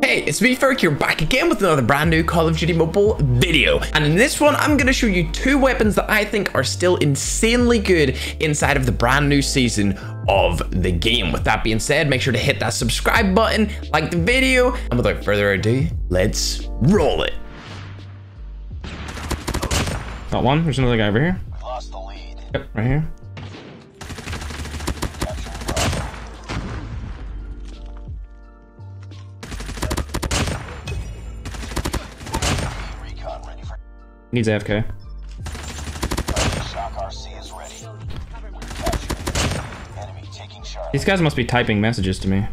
Hey, it's me Ferk here, back again with another brand new Call of Duty Mobile video, and in this one I'm going to show you two weapons that I think are still insanely good inside of the brand new season of the game. With that being said, make sure to hit that subscribe button, like the video, and without further ado, let's roll it. Got one, there's another guy over here. Lost the lead. Yep, right here. Needs AFK. These guys must be typing messages to me.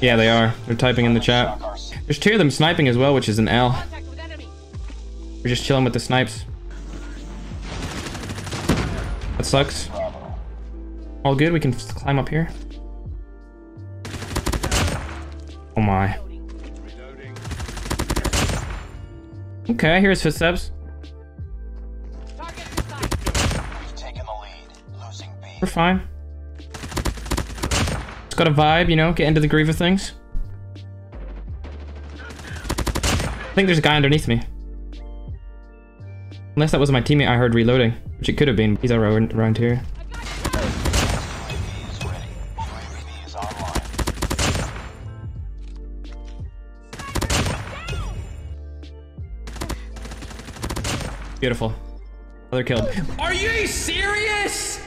Yeah, they are. They're typing in the chat. There's two of them sniping as well, which is an L. We're just chilling with the snipes. That sucks. All good, we can climb up here. Oh my. Okay, here's footsteps. We're fine. It's got a vibe, you know, get into the groove of things. I think there's a guy underneath me. Unless that was my teammate I heard reloading, which it could have been. He's around here. Beautiful. Another killed. Are you serious?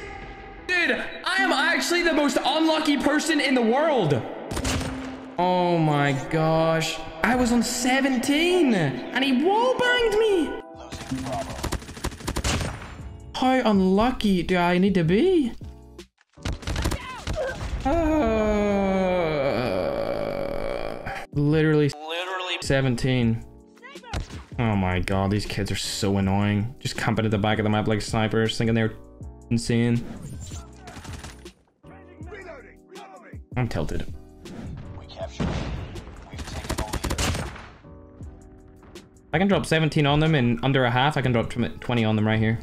Dude, I am actually the most unlucky person in the world. Oh my gosh. I was on 17 and he wallbanged me. How unlucky do I need to be? Literally 17. Oh my god, these kids are so annoying. Just camping at the back of the map like snipers, thinking they're insane. I'm tilted. I can drop 17 on them in under a half. I can drop 20 on them right here.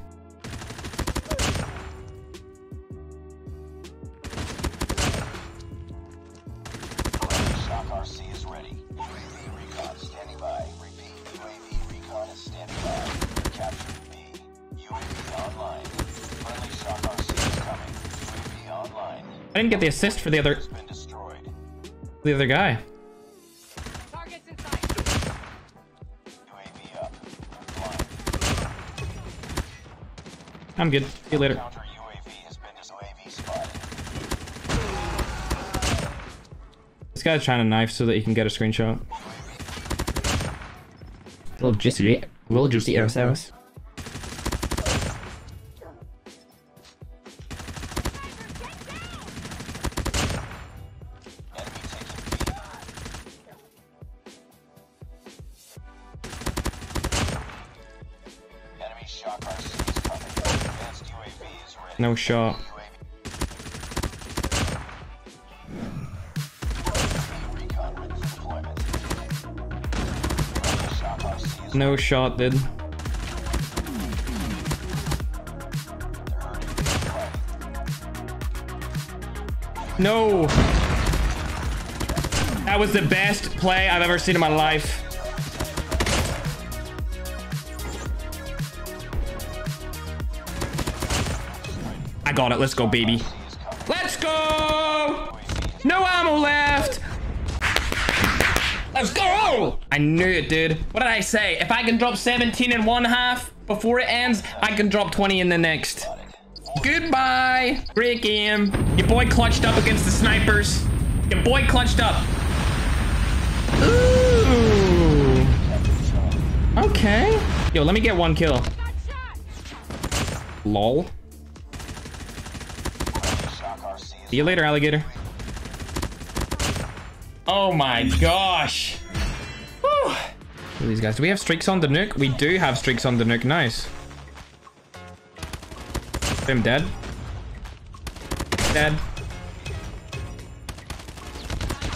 I didn't get the assist for the other guy. I'm good. See you later. This guy's trying to knife so that he can get a screenshot. Little juicy air service. No shot. No shot, dude. No! That was the best play I've ever seen in my life. I got it. Let's go, baby. Let's go. No ammo left. Let's go. I knew it, dude. What did I say? If I can drop 17 in one half before it ends, I can drop 20 in the next. Goodbye. Great game. Your boy clutched up against the snipers. Your boy clutched up. Ooh. Okay. Yo, let me get one kill. Lol. See you later, alligator. Oh my gosh. Whew. These guys, do we have streaks on the nuke? We do have streaks on the nuke. Nice. I'm dead. Dead.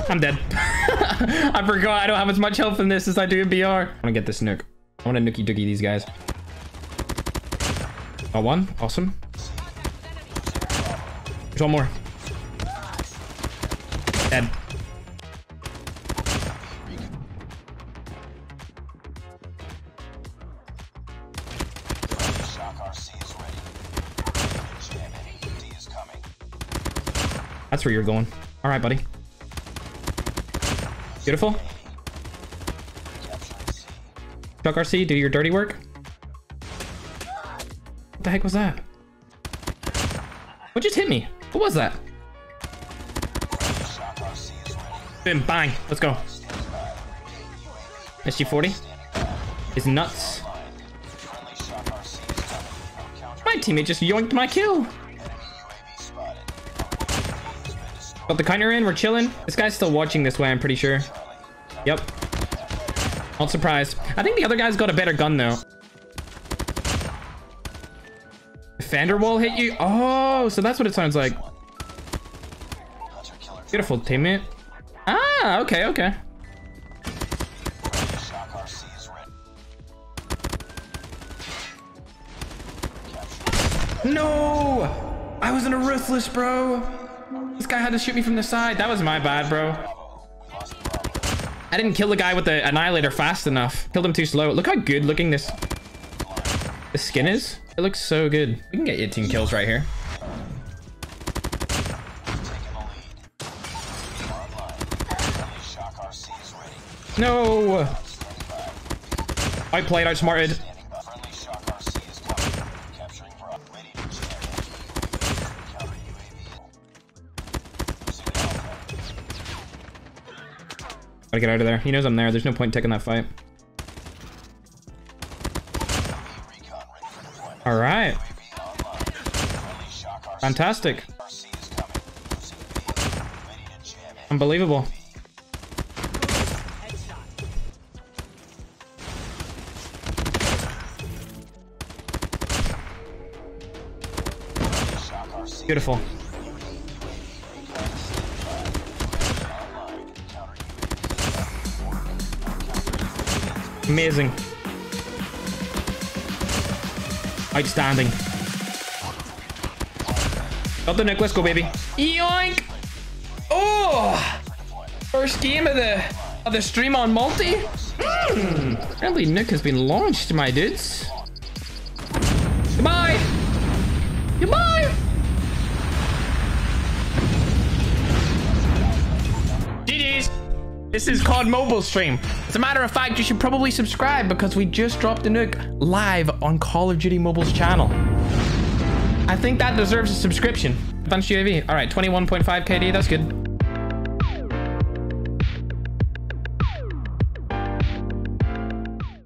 I'm dead. I forgot I don't have as much health in this as I do in BR. I want to get this nuke. I want to nookie dookie these guys. Got one. Awesome. There's one more. Dead. That's where you're going. All right, buddy. Beautiful. Chuck RC, do your dirty work. What the heck was that? What just hit me? What was that? Bim, bang. Let's go. SG40 is nuts. My teammate just yoinked my kill. Got the kinder in. We're chilling. This guy's still watching this way, I'm pretty sure. Yep. Not surprised. I think the other guy's got a better gun, though. Defender wall hit you? Oh, so that's what it sounds like. Beautiful, teammate. Ah, okay, okay. No! I was in a ruthless, bro. This guy had to shoot me from the side. That was my bad, bro. I didn't kill the guy with the annihilator fast enough. Killed him too slow. Look how good looking this skin is. It looks so good. We can get 18 kills right here. No! I played, outsmarted. Gotta get out of there. He knows I'm there. There's no point taking that fight. All right. Fantastic. Unbelievable. Beautiful. Amazing. Outstanding. Got the nuke, let's go, baby. Yoink! Oh! First game of the stream on multi? Apparently nuke has been launched, my dudes. Goodbye! Goodbye! GG's! This is COD Mobile stream. As a matter of fact, you should probably subscribe because we just dropped a nuke live on Call of Duty Mobile's channel. I think that deserves a subscription. Thanks, UAV. All right, 21.5 KD, that's good.